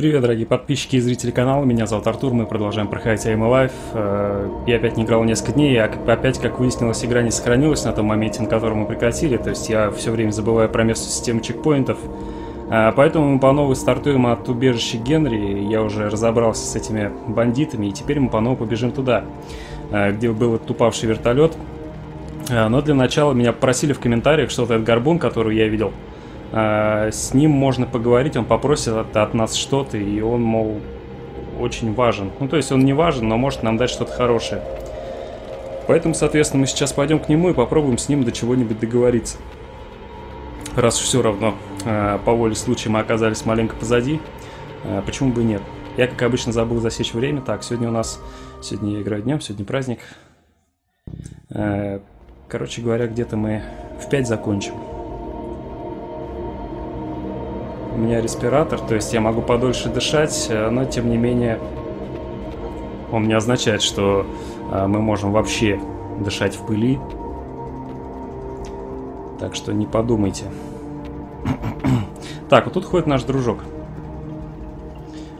Привет, дорогие подписчики и зрители канала, меня зовут Артур, мы продолжаем проходить Ай Эм Лайф. Я опять не играл несколько дней, а опять, как выяснилось, игра не сохранилась на том моменте, на котором мы прекратили, то есть я все время забываю про место системы чекпоинтов. Поэтому мы по новой стартуем от убежища Генри, я уже разобрался с этими бандитами, и теперь мы по новой побежим туда, где был этот упавший вертолет. Но для начала меня попросили в комментариях, что вот этот горбун, который я видел, с ним можно поговорить, он попросит от нас что-то, и он, мол, очень важен. Ну, то есть он не важен, но может нам дать что-то хорошее. Поэтому, соответственно, мы сейчас пойдем к нему и попробуем с ним до чего-нибудь договориться. Раз уж все равно по воле случая мы оказались маленько позади, почему бы и нет. Я, как обычно, забыл засечь время. Так, сегодня у нас... Сегодня я играю днем, сегодня праздник. Короче говоря, где-то мы в 5 закончим. У меня респиратор, то есть я могу подольше дышать, но тем не менее он не означает, что мы можем вообще дышать в пыли. Так что не подумайте. Так, вот тут ходит наш дружок.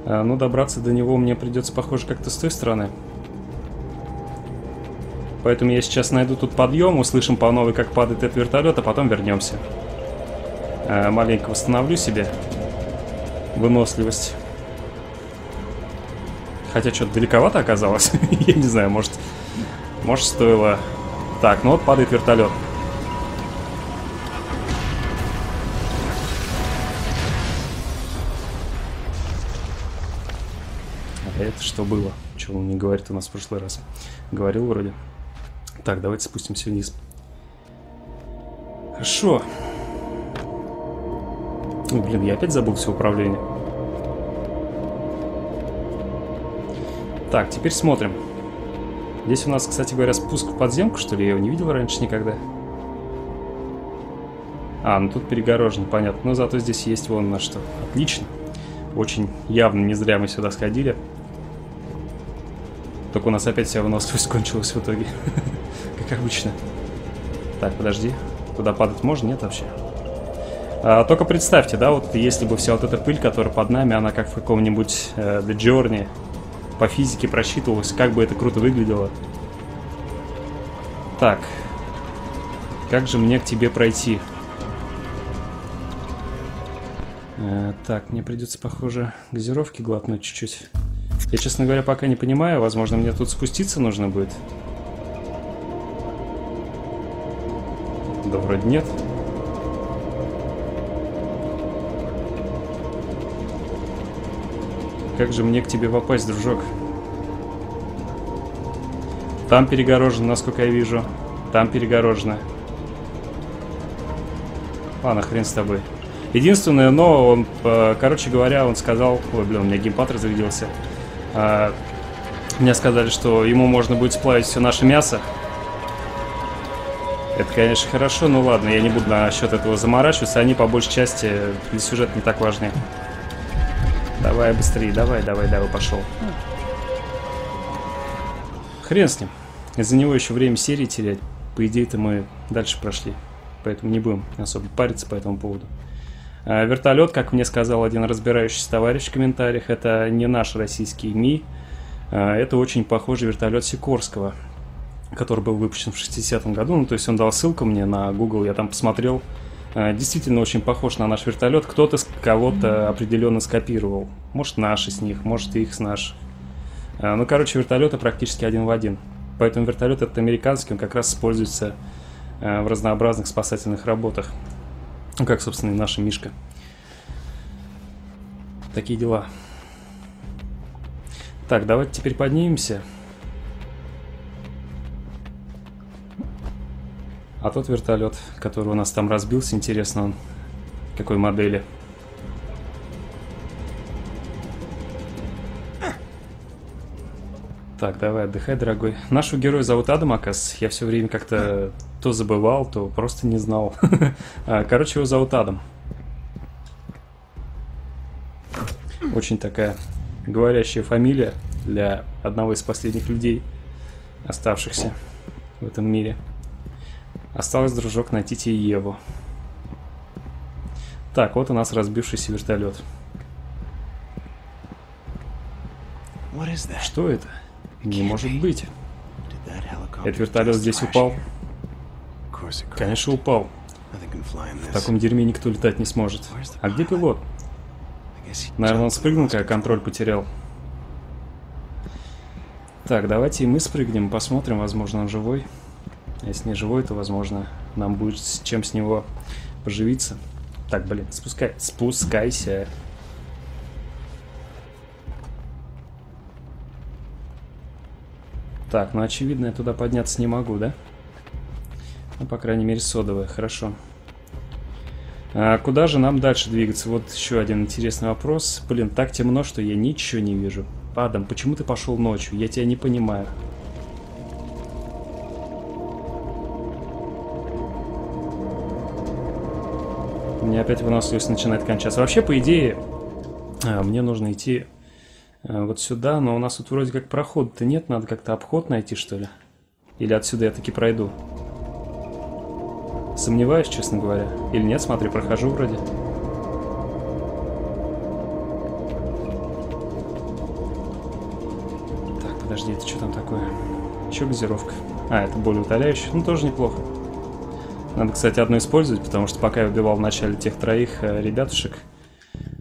Но добраться до него мне придется, похоже, как-то с той стороны. Поэтому я сейчас найду тут подъем, услышим по новой, как падает этот вертолет, а потом вернемся. Маленько восстановлю себе выносливость. Хотя что-то далековато оказалось. Я не знаю, может стоило... Так, ну вот падает вертолет. А это что было? Чего он не говорит у нас в прошлый раз? Говорил вроде. Так, давайте спустимся вниз. Хорошо. Ну, блин, я опять забыл все управление. Так, теперь смотрим. Здесь у нас, кстати говоря, спуск в подземку, что ли? Я его не видел раньше никогда. А, ну тут перегорожено, понятно. Но зато здесь есть вон на что. Отлично. Очень явно не зря мы сюда сходили. Только у нас опять вся выносливость кончилась в итоге. Как обычно. Так, подожди. Туда падать можно? Нет вообще. Только представьте, да, вот если бы вся вот эта пыль, которая под нами, она как в каком-нибудь The Journey по физике просчитывалась, как бы это круто выглядело. Так, как же мне к тебе пройти? Так, мне придется, похоже, газировки глотнуть чуть-чуть. Я, честно говоря, пока не понимаю, возможно, мне тут спуститься нужно будет. Да вроде нет. Как же мне к тебе попасть, дружок? Там перегорожено, насколько я вижу. Там перегорожено. Ладно, хрен с тобой. Единственное, но он, короче говоря, он сказал... Ой, блин, у меня геймпад разрядился. Мне сказали, что ему можно будет сплавить все наше мясо. Это, конечно, хорошо, но ладно, я не буду насчет этого заморачиваться. Они, по большей части, для сюжета не так важны. Давай быстрее, давай, пошел. Хрен с ним. Из-за него еще время серии терять. По идее-то мы дальше прошли. Поэтому не будем особо париться по этому поводу. Вертолет, как мне сказал один разбирающийся товарищ в комментариях, это не наш российский Ми. Это очень похожий вертолет Сикорского, который был выпущен в 60-м году. Ну, то есть он дал ссылку мне на Google, я там посмотрел. Действительно очень похож на наш вертолет. Кто-то кого-то определенно скопировал. Может, наши с них, может, их с наших. Ну, короче, вертолеты практически один в один. Поэтому вертолет этот американский, он как раз используется в разнообразных спасательных работах. Ну, как, собственно, и наша Мишка. Такие дела. Так, давайте теперь поднимемся. А тот вертолет, который у нас там разбился, интересно, он какой модели. Так, давай, отдыхай, дорогой. Нашего героя зовут Адам Акас. Я все время как-то то забывал, то просто не знал. Короче, его зовут Адам. Очень такая говорящая фамилия для одного из последних людей, оставшихся в этом мире. Осталось, дружок, найти тебе Еву. Так, вот у нас разбившийся вертолет. Что это? Не может быть. Этот вертолет здесь упал? Конечно, упал. В таком дерьме никто летать не сможет. А где пилот? Наверное, он спрыгнул, когда контроль потерял. Так, давайте и мы спрыгнем, посмотрим, возможно, он живой. А если не живой, то, возможно, нам будет с чем с него поживиться. Так, блин, спускайся. Так, ну, очевидно, я туда подняться не могу, да? Ну, по крайней мере, содовая, хорошо. А куда же нам дальше двигаться? Вот еще один интересный вопрос. Блин, так темно, что я ничего не вижу. Адам, почему ты пошел ночью? Я тебя не понимаю. У меня опять выносливость начинает кончаться. Вообще, по идее, мне нужно идти вот сюда, но у нас тут вроде как прохода-то нет, надо как-то обход найти, что ли? Или отсюда я таки пройду? Сомневаюсь, честно говоря. Или нет, смотри, прохожу вроде. Так, подожди, это что там такое? Че газировка? А, это более утоляющая, ну тоже неплохо. Надо, кстати, одну использовать, потому что пока я убивал в начале тех троих ребятушек,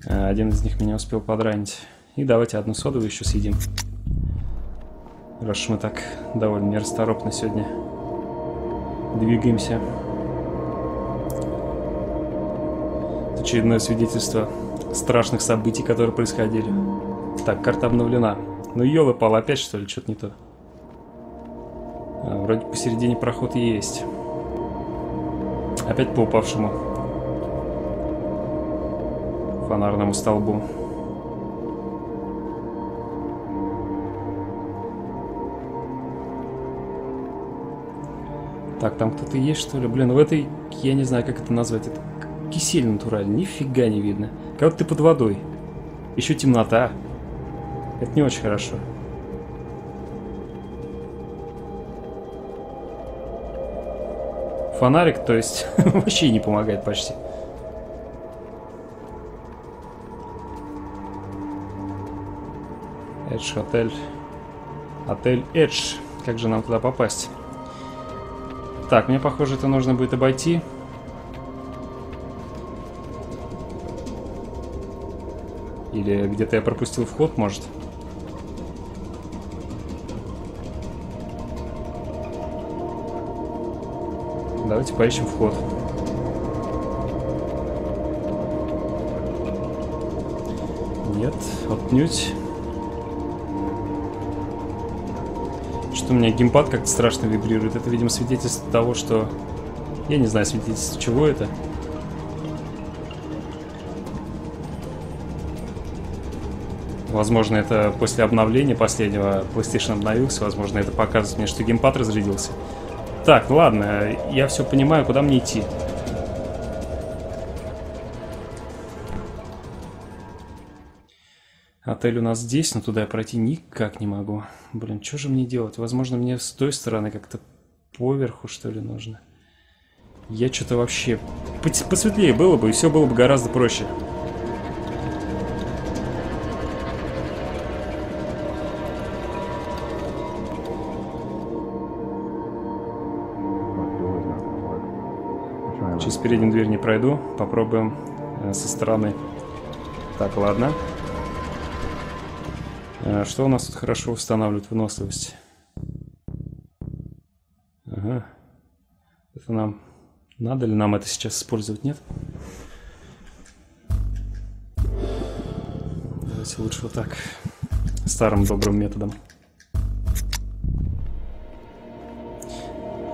один из них меня успел подранить. И давайте одну содовую еще съедим. Раз мы так довольно нерасторопно сегодня двигаемся. Это очередное свидетельство страшных событий, которые происходили. Так, карта обновлена. Ну ёлы-палы, опять что ли, что-то не то. А, вроде посередине проход есть. Опять по упавшему фонарному столбу. Так, там кто-то есть, что ли? Блин, в этой, я не знаю, как это назвать, это кисель натуральный, нифига не видно. Как ты под водой. Еще темнота. Это не очень хорошо. Фонарик, то есть, вообще не помогает почти. Эдж, отель. Отель Эдж. Как же нам туда попасть? Так, мне, похоже, это нужно будет обойти. Или где-то я пропустил вход, может. Давайте поищем вход. Нет, отнюдь. У меня геймпад как-то страшно вибрирует. Это, видимо, свидетельство того, что... Я не знаю, свидетельство чего это. Возможно, это после обновления последнего PlayStation обновился. Возможно, это показывает мне, что геймпад разрядился. Так, ладно, я все понимаю, куда мне идти. Отель у нас здесь, но туда я пройти никак не могу. Блин, что же мне делать? Возможно, мне с той стороны как-то поверху, что ли, нужно. Я что-то вообще... Посветлее было бы, и все было бы гораздо проще. Через переднюю дверь не пройду. Попробуем со стороны. Так, ладно. Что у нас тут хорошо восстанавливает выносливость? Ага. Это нам... Надо ли нам это сейчас использовать? Нет? Давайте лучше вот так. Старым добрым методом.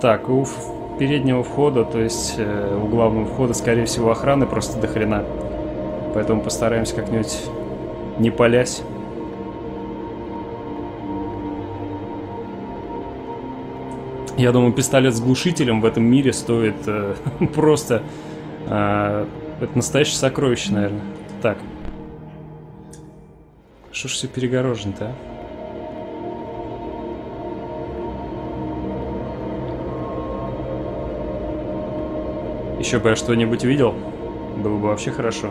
Так, у переднего входа, то есть у главного входа, скорее всего, охраны просто до хрена. Поэтому постараемся как-нибудь не палясь. Я думаю, пистолет с глушителем в этом мире стоит просто... это настоящее сокровище, наверное. Так. Что ж все перегорожено-то, а? Еще бы я что-нибудь видел. Было бы вообще хорошо.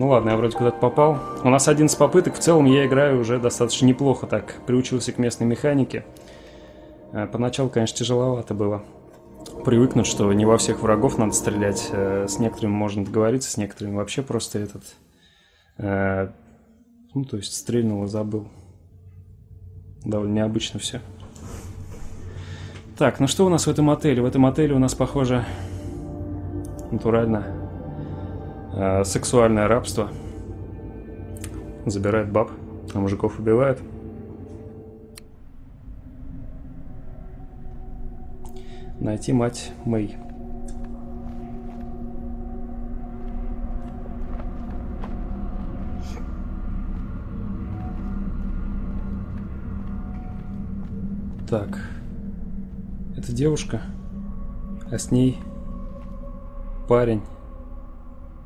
Ну ладно, я вроде куда-то попал. У нас 11 попыток. В целом я играю уже достаточно неплохо так. Приучился к местной механике. Поначалу, конечно, тяжеловато было. Привыкнуть, что не во всех врагов надо стрелять. С некоторыми можно договориться, с некоторыми вообще просто этот... Ну, то есть стрельнул и забыл. Довольно необычно все. Так, ну что у нас в этом отеле? В этом отеле у нас, похоже, натурально сексуальное рабство. Забирает баб, а мужиков убивает. Найти мать Мэй. Так, это девушка, а с ней парень,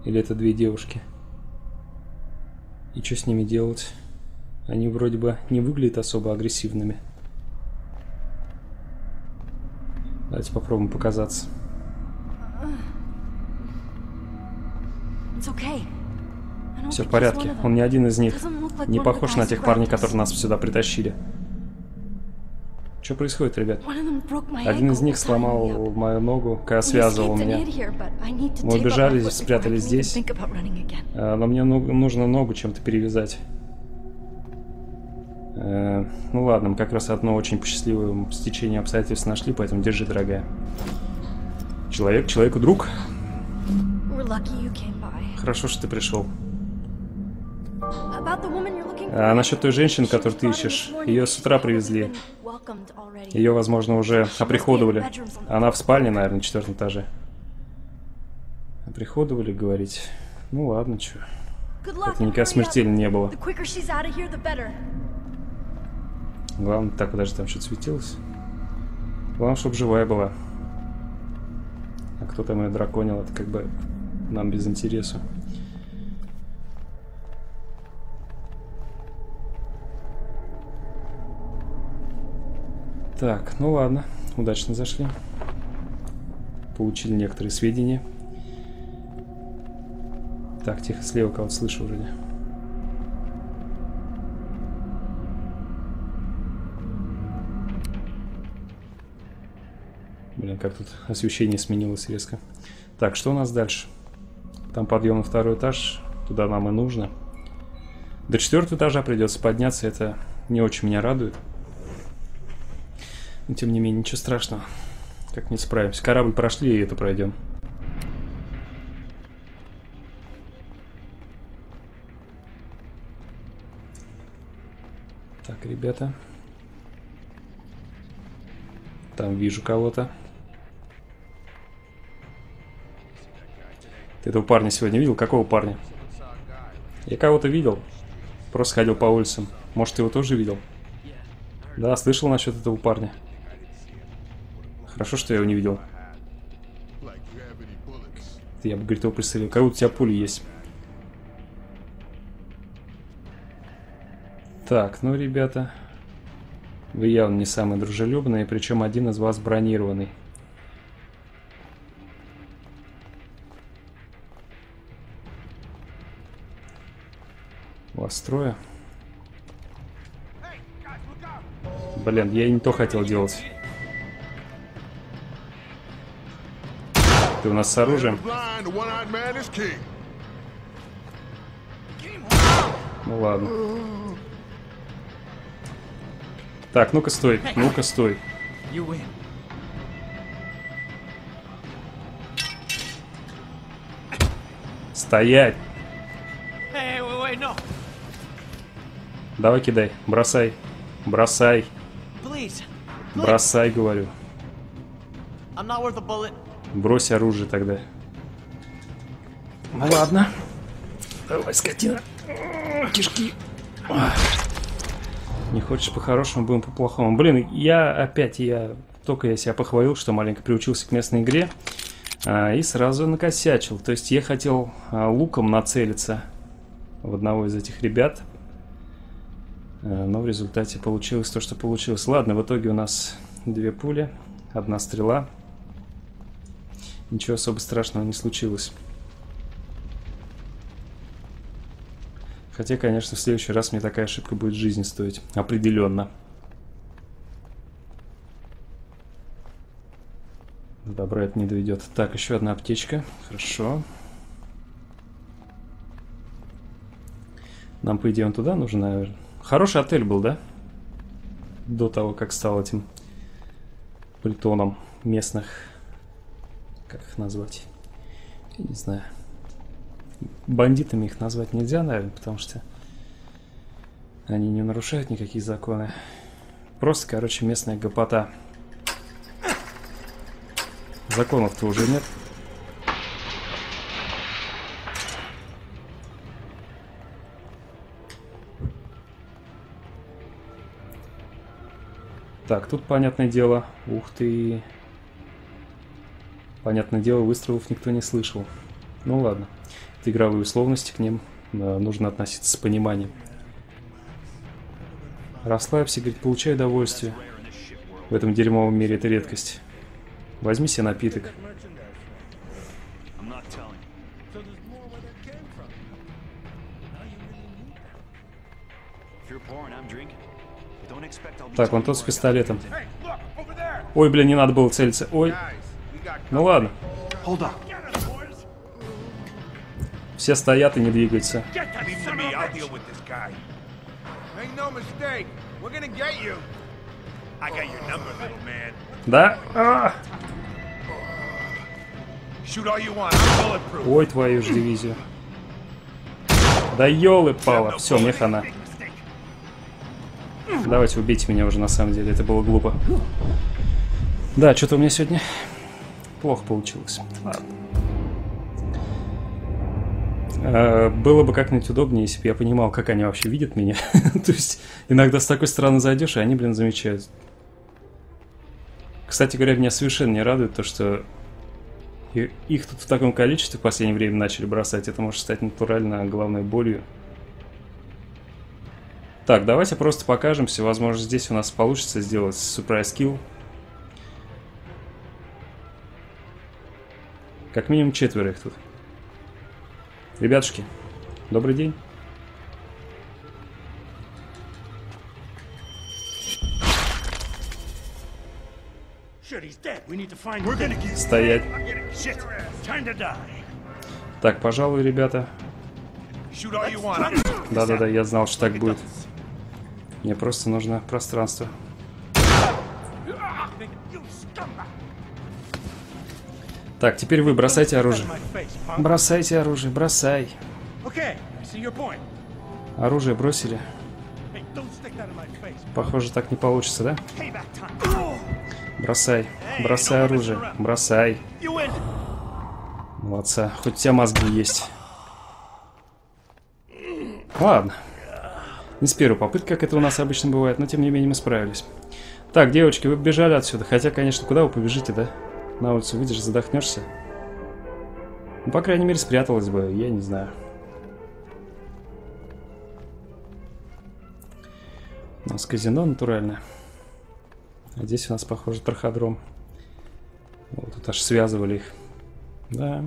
или это две девушки? И что с ними делать? Они вроде бы не выглядят особо агрессивными. Давайте попробуем показаться. Все в порядке, он не один из них. Не похож на тех парней, которые нас сюда притащили. Что происходит, ребят? Один из них сломал мою ногу, когда связывал меня. Мы убежали, спрятались здесь. Но мне нужно ногу чем-то перевязать. Ну ладно, мы как раз одно очень посчастливое стечение обстоятельств нашли, поэтому держи, дорогая. Человек человеку друг. Хорошо, что ты пришел. А насчет той женщины, которую ты ищешь, ее с утра привезли. Ее, возможно, уже оприходовали. Она в спальне, наверное, на 4-м этаже. Оприходовали, говорить. Ну ладно, чё. Это никак смертельно не было. Главное, так, подожди, там что-то светилось. Главное, чтобы живая была. А кто там ее драконил, это как бы нам без интереса. Так, ну ладно, удачно зашли. Получили некоторые сведения. Так, тихо, слева кого-то слышу вроде. Блин, как тут освещение сменилось резко. Так, что у нас дальше? Там подъем на 2-й этаж, туда нам и нужно. До 4-го этажа придется подняться, это не очень меня радует. Но, тем не менее, ничего страшного. Как не справимся. Корабль прошли, и это пройдем. Так, ребята. Там вижу кого-то. Ты этого парня сегодня видел? Какого парня? Я кого-то видел. Просто ходил по улицам. Может, ты его тоже видел? Да, слышал насчет этого парня. Хорошо, что я его не видел. Я бы, говорит, его пристрелил. Как будто у тебя пули есть. Так, ну, ребята. Вы явно не самые дружелюбные, причем один из вас бронированный. Вас трое. Блин, я и не то хотел делать. Ты у нас с оружием? Ну ладно. Так, ну-ка стой, ну-ка стой. Стоять! Давай кидай, бросай, бросай. Бросай, говорю. Брось оружие тогда. Ну ладно. Давай, скотина. Кишки. Не хочешь по-хорошему, будем по-плохому. Блин, я себя похвалил, что маленько приучился к местной игре. И сразу накосячил. То есть я хотел луком нацелиться в одного из этих ребят. Но в результате получилось то, что получилось. Ладно, в итоге у нас 2 пули, 1 стрела. Ничего особо страшного не случилось. Хотя, конечно, в следующий раз мне такая ошибка будет жизни стоить. Определенно. Добра это не доведет. Так, еще одна аптечка. Хорошо. Нам, по идее, он туда нужен, наверное. Хороший отель был, да? До того, как стал этим притоном местных... Как их назвать? Я не знаю. Бандитами их назвать нельзя, наверное, потому что они не нарушают никакие законы. Просто, короче, местная гопота. Законов-то уже нет. Так, тут, понятное дело... Ух ты! Понятное дело, выстрелов никто не слышал. Ну ладно. Это игровые условности, к ним нужно относиться с пониманием. Расслабься, говорит, получай удовольствие. В этом дерьмовом мире это редкость. Возьми себе напиток. Так, вон тот с пистолетом. Ой, блин, не надо было целиться. Ой. Ну ладно. Все стоят и не двигаются. Да? А-а-а! Ой, твою же дивизию. Да елы-пала. Все, мне хана. Давайте, убейте меня уже, на самом деле. Это было глупо. Да, что-то у меня сегодня плохо получилось. Ладно. Было бы как-нибудь удобнее, если бы я понимал, как они вообще видят меня. То есть, иногда с такой стороны зайдешь, и они, блин, замечают. Кстати говоря, меня совершенно не радует то, что их тут в таком количестве в последнее время начали бросать. Это может стать натурально главной болью. Так, давайте просто покажемся. Возможно, здесь у нас получится сделать surprise kill. Как минимум 4 их тут. Ребятушки, добрый день. Стоять. Так, пожалуй, ребята. Да-да-да, я знал, что так будет. Мне просто нужно пространство. Так, теперь вы бросайте оружие. Бросайте оружие, бросай. Оружие бросили. Похоже, так не получится, да? Бросай, бросай оружие, бросай. Молодца, хоть у тебя мозги есть. Ладно. Не с первой попытки, как это у нас обычно бывает, но тем не менее мы справились. Так, девочки, вы бежали отсюда. Хотя, конечно, куда вы побежите, да? На улицу выйдешь, задохнешься. Ну, по крайней мере, спряталась бы, я не знаю. У нас казино натуральное. А здесь у нас, похоже, траходром. Вот тут аж связывали их. Да.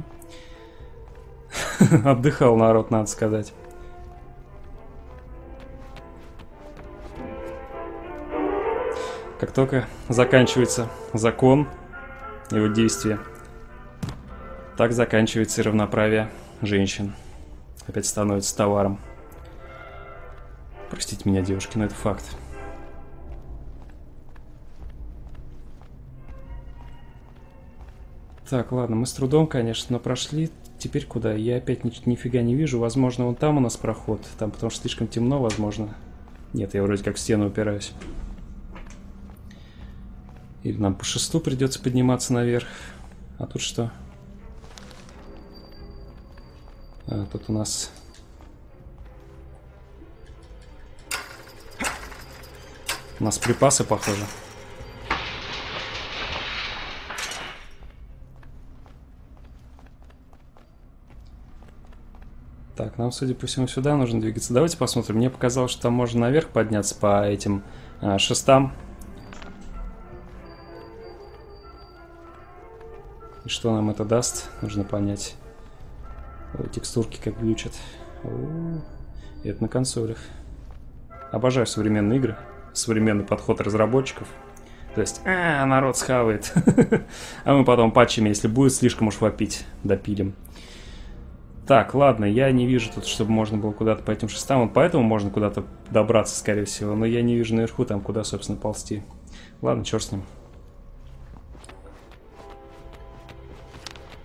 Отдыхал народ, надо сказать. Как только заканчивается закон, его действие, так заканчивается и равноправие женщин. Опять становится товаром. Простите меня, девушки, но это факт. Так, ладно, мы с трудом, конечно, но прошли. Теперь куда? Я опять нифига не вижу. Возможно, вон там у нас проход. Там, потому что слишком темно, возможно. Нет, я вроде как в стену упираюсь. Или нам по шесту придется подниматься наверх. А тут что? А, тут у нас... У нас припасы, похоже. Так, нам, судя по всему, сюда нужно двигаться. Давайте посмотрим. Мне показалось, что там можно наверх подняться по этим шестам. И что нам это даст, нужно понять. Ой, текстурки как глючат. И это на консолях. Обожаю современные игры. Современный подход разработчиков. То есть, народ схавает. А мы потом патчами, если будет слишком уж вопить, допилим. Так, ладно, я не вижу тут, чтобы можно было куда-то по этим шестам. Вот поэтому можно куда-то добраться, скорее всего. Но я не вижу наверху там, куда, собственно, ползти. Ладно, черт с ним.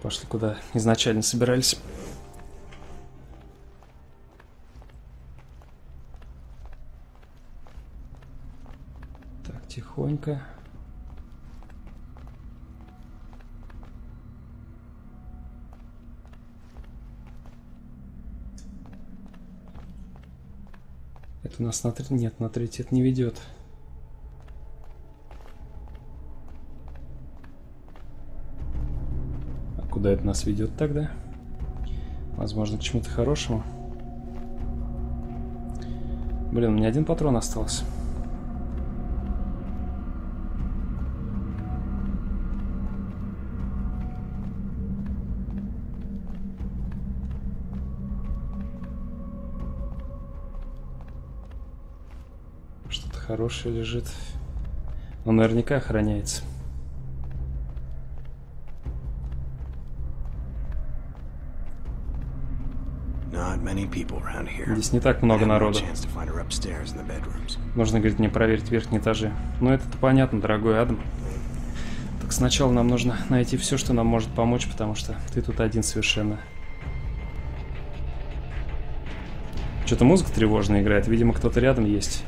Пошли, куда изначально собирались. Так, тихонько. Это у нас на третий. Нет, на третий это не ведет. Куда это нас ведет тогда? Возможно, к чему-то хорошему. Блин, у меня один патрон остался. Что-то хорошее лежит. Он наверняка охраняется. Здесь не так много народа. Нужно, говорит, мне проверить верхние этажи. Но это-то понятно, дорогой Адам. Так сначала нам нужно найти все, что нам может помочь, потому что ты тут один совершенно. Что-то музыка тревожная играет. Видимо, кто-то рядом есть.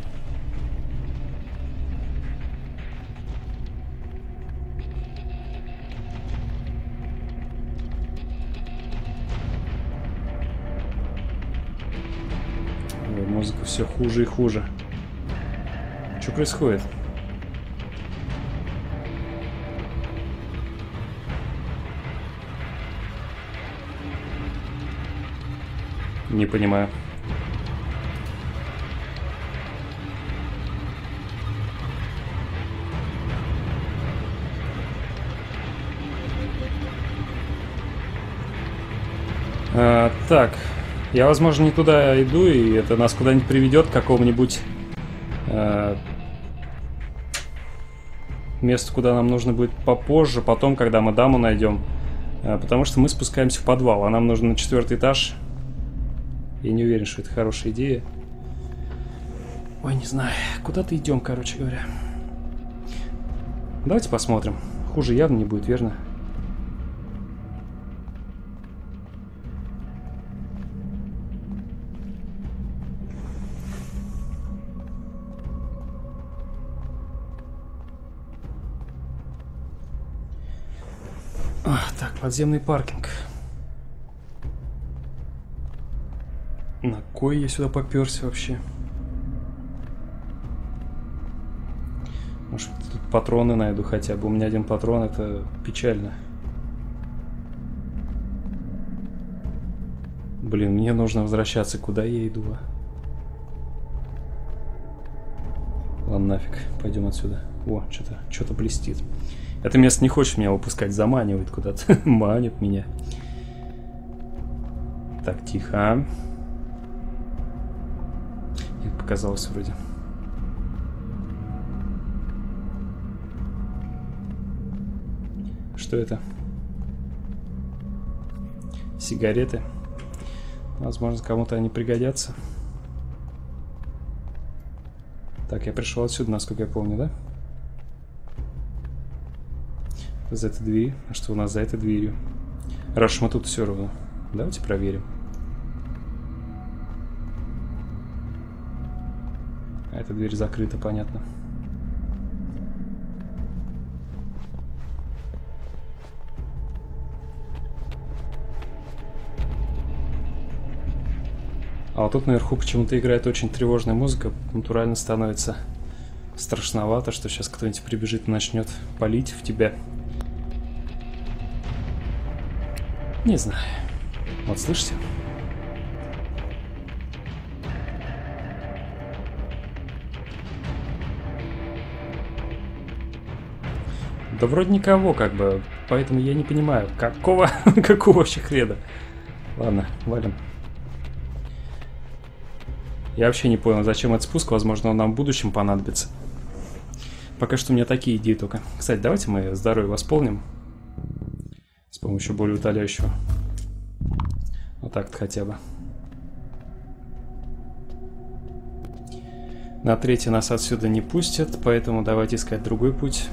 Все хуже и хуже. Что происходит? Не понимаю. Так. Я, возможно, не туда иду, и это нас куда-нибудь приведет к какому-нибудь месту, куда нам нужно будет попозже, потом, когда мы даму найдем. Потому что мы спускаемся в подвал, а нам нужно на 4-й этаж. Я не уверен, что это хорошая идея. Ой, не знаю. Куда-то идем, короче говоря. Давайте посмотрим. Хуже явно не будет, верно? Подземный паркинг. На кой я сюда попёрся вообще? Может, тут патроны найду хотя бы. У меня один патрон, это печально. Блин, мне нужно возвращаться. Куда я иду? Ладно, нафиг. Пойдем отсюда. О, что-то блестит. Это место не хочет меня выпускать, заманивает куда-то. Манит меня. Так, тихо. Нет, показалось вроде. Что это? Сигареты. Возможно, кому-то они пригодятся. Так, я пришел отсюда, насколько я помню, да? За этой дверью. А что у нас за этой дверью? Раз мы тут все равно. Давайте проверим. А эта дверь закрыта, понятно. А вот тут наверху почему-то играет очень тревожная музыка. Натурально становится страшновато, что сейчас кто-нибудь прибежит и начнет палить в тебя. Не знаю. Вот, слышите? Да вроде никого, как бы. Поэтому я не понимаю, какого вообще хрена. Ладно, валим. Я вообще не понял, зачем этот спуск, возможно, он нам в будущем понадобится. Пока что у меня такие идеи только. Кстати, давайте мы здоровье восполним с помощью более утоляющего. Вот так-то хотя бы. На третий нас отсюда не пустят, поэтому давайте искать другой путь.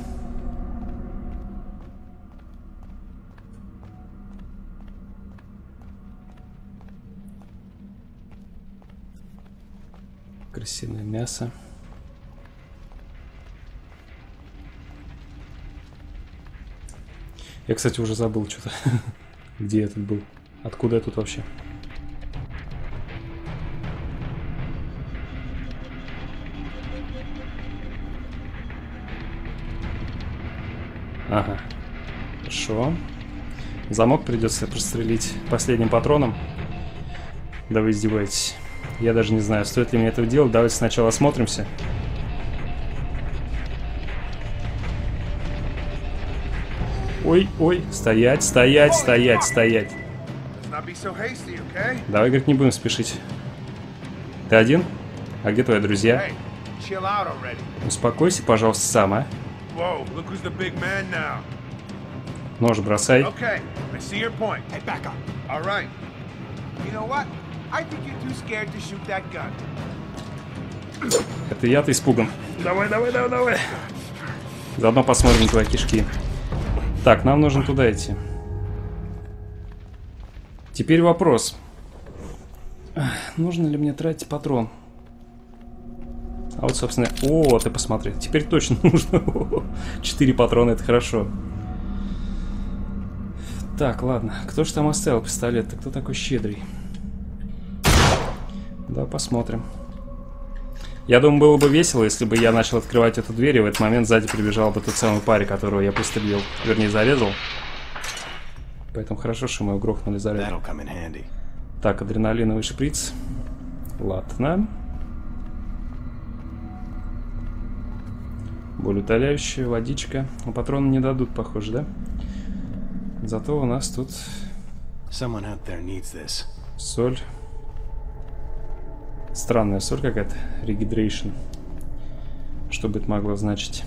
Крысиное мясо. Я, кстати, уже забыл что-то. Где я тут был? Откуда я тут вообще? Ага. Хорошо. Замок придется прострелить последним патроном. Да вы издеваетесь. Я даже не знаю, стоит ли мне этого делать. Давайте сначала осмотримся. Ой, ой, стоять, стоять, стоять, стоять. Давай, говорит, не будем спешить. Ты один? А где твои друзья? Успокойся, пожалуйста, сам, а. Нож бросай. Это я-то испуган. Давай, давай, давай, давай. Заодно посмотрим твои кишки. Так, нам нужно туда идти. Теперь вопрос. Нужно ли мне тратить патрон? А вот, собственно... О, ты посмотри. Теперь точно нужно. 4 патрона, это хорошо. Так, ладно. Кто же там оставил пистолет? Ты кто такой щедрый? Да, посмотрим. Я думаю, было бы весело, если бы я начал открывать эту дверь, и в этот момент сзади прибежал бы тот самый парень, которого я пристрелил. Вернее, зарезал. Поэтому хорошо, что мы его грохнули зарядом. Так, адреналиновый шприц. Ладно. Боль утоляющая, водичка. Но патроны не дадут, похоже, да? Зато у нас тут... Соль. Странная соль какая-то. Regeneration. Что бы это могло значить?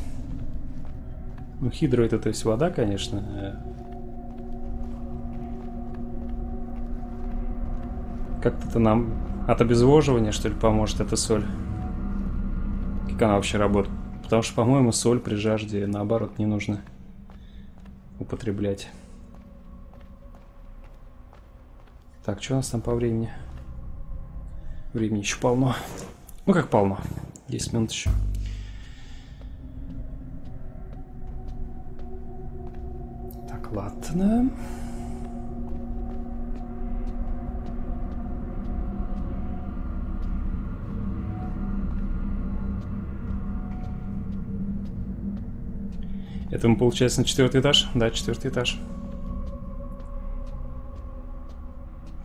Ну, хидро это, то есть вода, конечно. Как-то нам от обезвоживания, что ли, поможет эта соль. Как она вообще работает? Потому что, по-моему, соль при жажде, наоборот, не нужно употреблять. Так, что у нас там по времени? Времени еще полно. Ну, как полно. 10 минут еще. Так, ладно. Это мы, получается, на 4-й этаж? Да, 4-й этаж.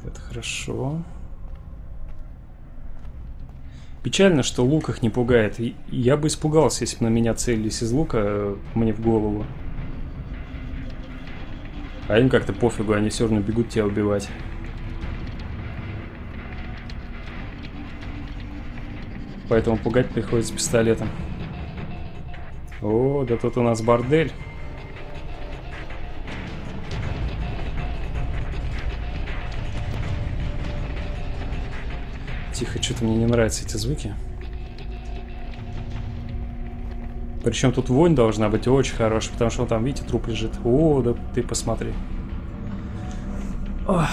Это хорошо. Печально, что лук их не пугает. Я бы испугался, если бы на меня целились из лука, мне в голову. А им как-то пофигу, они все равно бегут тебя убивать. Поэтому пугать приходится пистолетом. О, да тут у нас бордель. Тихо, что-то мне не нравятся эти звуки. Причем тут вонь должна быть очень хорошая, потому что он там, видите, труп лежит. О, да ты посмотри. Ох.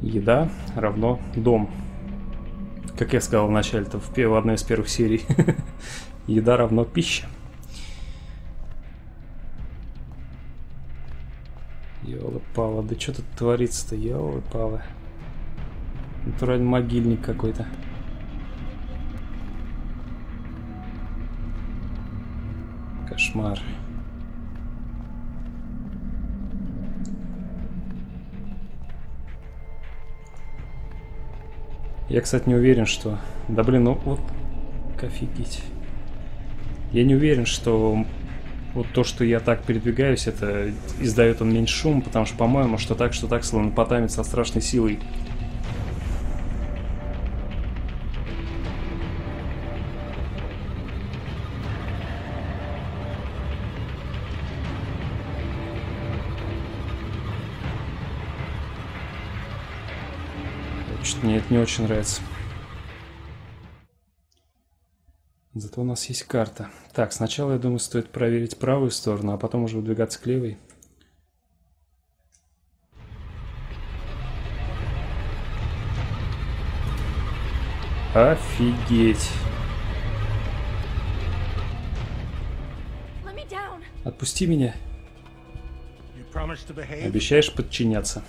Еда равно дом. Как я сказал вначале, это в одной из первых серий. Еда равно пища. Ёлы-палы, да что тут творится-то, ёлы-палы. Натуральный могильник какой-то. Кошмар. Я, кстати, не уверен, что... Да блин, ну вот... Офигеть. Я не уверен, что вот то, что я так передвигаюсь, это издает он меньше шума, потому что, по-моему, что так, словно потамится со страшной силой. Что-то мне это не очень нравится. Зато у нас есть карта. Так, сначала, я думаю, стоит проверить правую сторону, а потом уже выдвигаться к левой. Офигеть. Отпусти меня. Обещаешь подчиняться?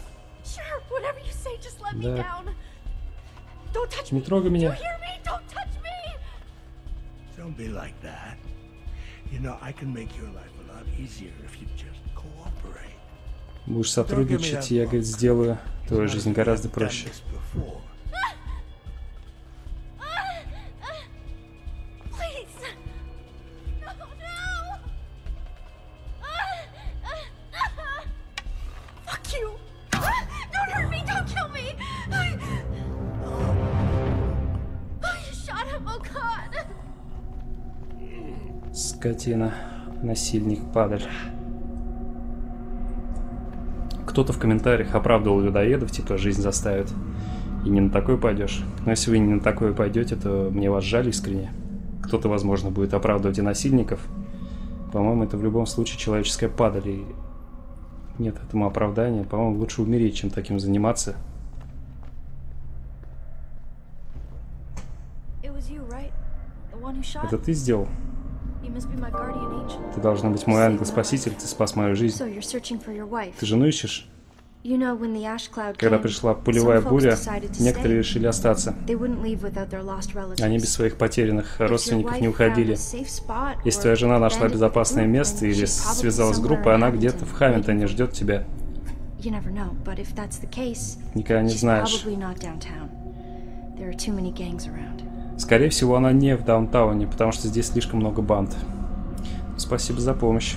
Да. Не трогай меня. Будешь сотрудничать, я, говорит, сделаю твою жизнь гораздо проще. Скотина, насильник, падаль. Кто-то в комментариях оправдывал людоедов, типа жизнь заставит. И не на такое пойдешь. Но если вы не на такое пойдете, то мне вас жаль искренне. Кто-то, возможно, будет оправдывать и насильников. По-моему, это в любом случае человеческая падаль. И нет этому оправдания. По-моему, лучше умереть, чем таким заниматься. Это ты сделал? Ты должна быть мой ангел-спаситель, ты спас мою жизнь. Ты жену ищешь? Когда пришла пылевая буря, некоторые решили остаться. Они без своих потерянных родственников не уходили. Если твоя жена нашла безопасное место или связалась с группой, она где-то в Хаментоне ждет тебя. Никогда не знаешь. Скорее всего, она не в даунтауне, потому что здесь слишком много банд. Спасибо за помощь.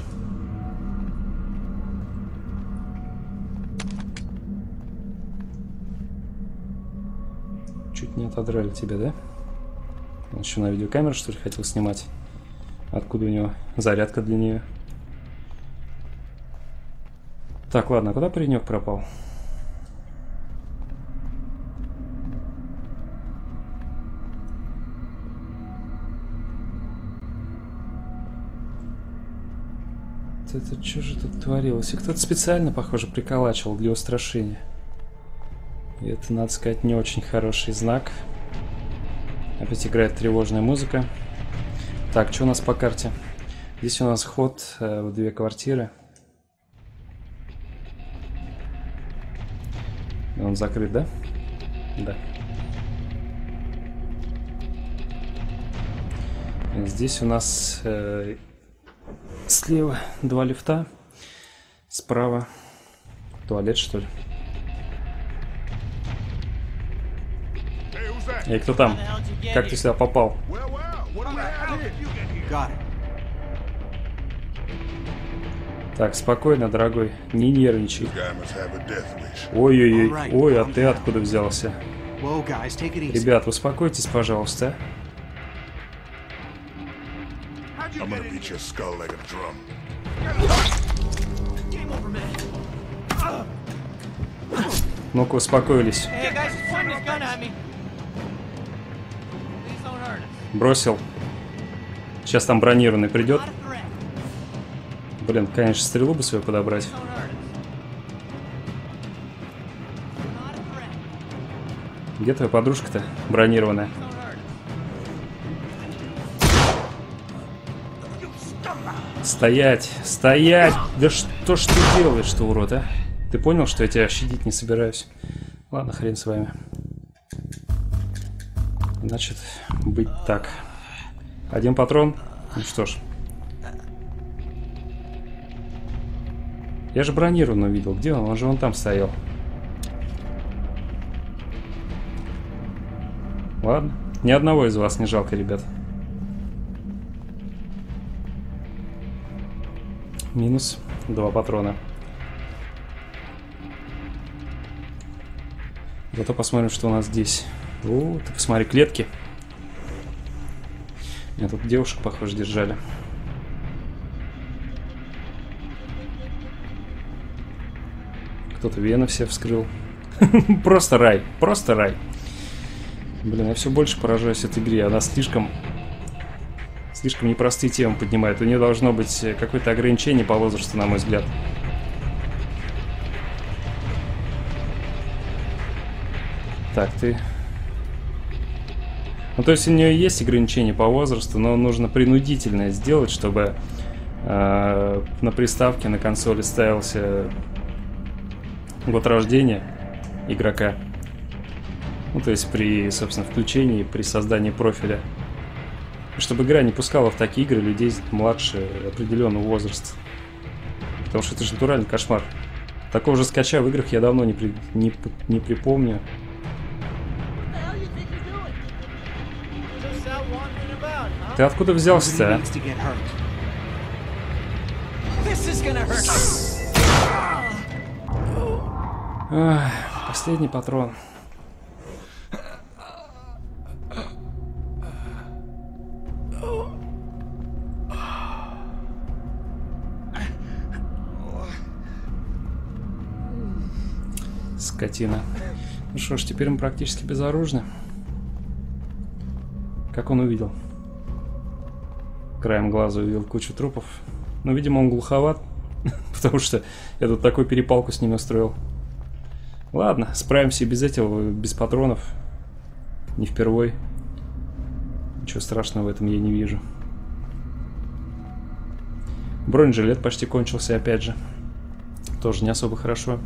Чуть не отодрали тебя, да? Он еще на видеокамеру, что ли, хотел снимать? Откуда у него зарядка для нее? Так, ладно, куда паренек пропал? Это что же тут творилось? И кто-то специально, похоже, приколачивал для устрашения. И это, надо сказать, не очень хороший знак. Опять играет тревожная музыка. Так, что у нас по карте? Здесь у нас ход в две квартиры. Он закрыт, да? Да. И здесь у нас... Слева два лифта, справа туалет, что ли? Эй, кто там? Как ты сюда попал? Так, спокойно, дорогой, не нервничай. Ой-ой-ой, ой, а ты откуда взялся? Ребят, успокойтесь, пожалуйста. Ну-ка, успокоились. Бросил. Сейчас там бронированный придет. Блин, конечно, стрелу бы свою подобрать. Где твоя подружка-то бронированная? Стоять! Стоять! Да что ж ты делаешь-то, урод, а? Ты понял, что я тебя щадить не собираюсь? Ладно, хрен с вами. Значит, быть так. Один патрон. Ну что ж. Я же бронированную видел. Где он? Он же вон там стоял. Ладно. Ни одного из вас не жалко, ребят. Минус 2 патрона. Зато посмотрим, что у нас здесь. О, ты посмотри, клетки. Меня тут девушек, похоже, держали. Кто-то вены все вскрыл. Просто рай, просто рай. Блин, я все больше поражаюсь этой игре. Она слишком непростые темы поднимает. У нее должно быть какое-то ограничение по возрасту, на мой взгляд. Так, ты... Ну, то есть у нее есть ограничение по возрасту, но нужно принудительное сделать, чтобы на приставке, на консоли ставился год рождения игрока. Ну, то есть при, собственно, включении, при создании профиля. Чтобы игра не пускала в такие игры людей младше определенного возраста. Потому что это же натуральный кошмар. Такого же скача в играх я давно не припомню. Ты откуда взялся, а? Ах, последний патрон. Скотина. Ну что ж, теперь мы практически безоружны. Как он увидел? Краем глаза увидел кучу трупов. Ну, видимо, он глуховат, потому что я тут такую перепалку с ним устроил. Ладно, справимся и без этого, без патронов. Не впервой. Ничего страшного в этом я не вижу. Бронежилет почти кончился, опять же. Тоже не особо хорошо.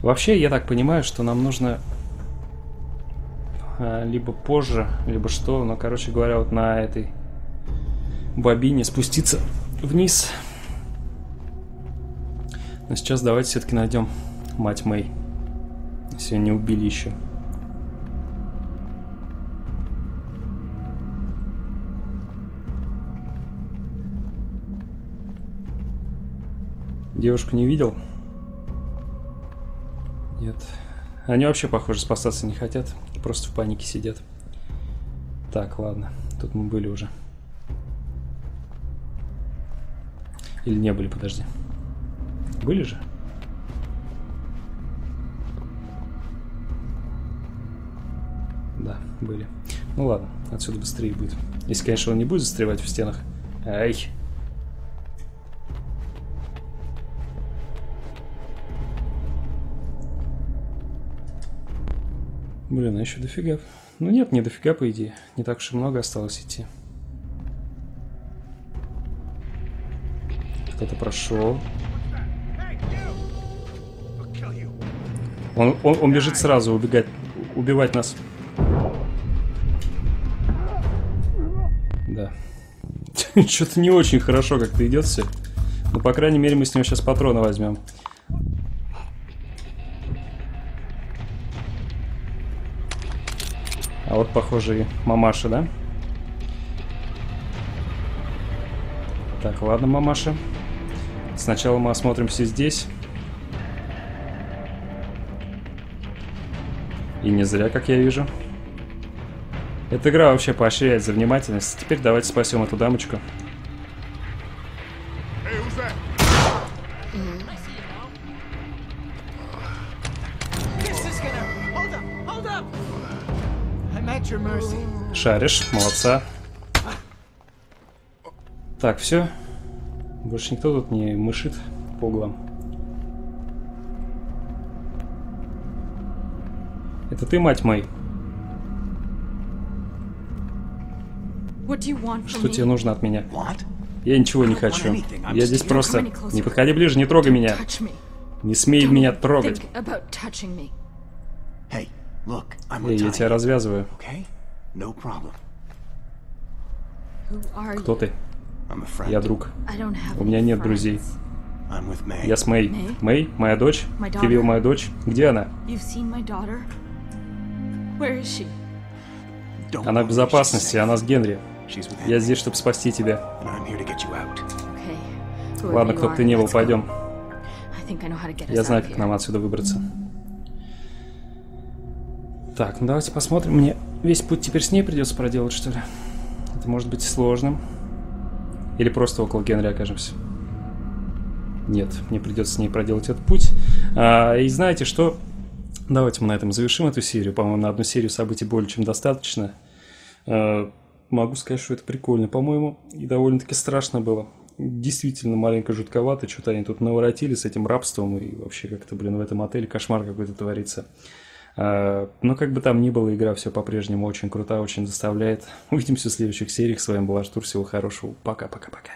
Вообще, я так понимаю, что нам нужно либо позже, либо что, но, короче говоря, вот на этой бобине спуститься вниз. Но сейчас давайте все-таки найдем мать Мэй. Сегодня не убили еще. Девушку не видел? Нет. Они вообще, похоже, спасаться не хотят. Просто в панике сидят. Так, ладно. Тут мы были уже. Или не были, подожди. Были же? Да, были. Ну ладно, отсюда быстрее будет. Если, конечно, он не будет застревать в стенах. Ай! Блин, а еще дофига. Ну нет, не дофига, по идее. Не так уж и много осталось идти. Кто-то прошел. Он бежит сразу, убивать нас. Да. Что-то не очень хорошо как-то идет все. Но, по крайней мере, мы с него сейчас патроны возьмем. А вот, похоже, и мамаша, да? Так, ладно, мамаша. Сначала мы осмотримся здесь. И не зря, как я вижу. Эта игра вообще поощряет за внимательность. Теперь давайте спасем эту дамочку. Шаришь, молодца. Так, все. Больше никто тут не мышит по углам. Это ты, мать Мэй? Что тебе нужно от меня? Я ничего не хочу. Я здесь просто... Не подходи ближе, не трогай меня. Не смей меня трогать. Эй, я тебя развязываю. Кто ты? Я друг. У меня нет друзей. Я с Мэй. Мэй, моя дочь. Ты видел мою дочь? Где она? Она в безопасности, она с Генри. Я здесь, чтобы спасти тебя. Ладно, кто бы ты ни был, пойдем. Я знаю, как нам отсюда выбраться. Так, ну давайте посмотрим. Мне весь путь теперь с ней придется проделать, что ли? Это может быть сложным. Или просто около Генри окажемся. Нет, мне придется с ней проделать этот путь. И знаете что? Давайте мы на этом завершим эту серию. По-моему, на одну серию событий более чем достаточно. Могу сказать, что это прикольно, по-моему, и довольно-таки страшно было. Действительно маленько жутковато, что-то они тут наворотили с этим рабством, и вообще как-то, блин, в этом отеле кошмар какой-то творится. Но как бы там ни было, игра все по-прежнему очень крута, очень заставляет. Увидимся в следующих сериях. С вами был Артур, всего хорошего, пока-пока-пока.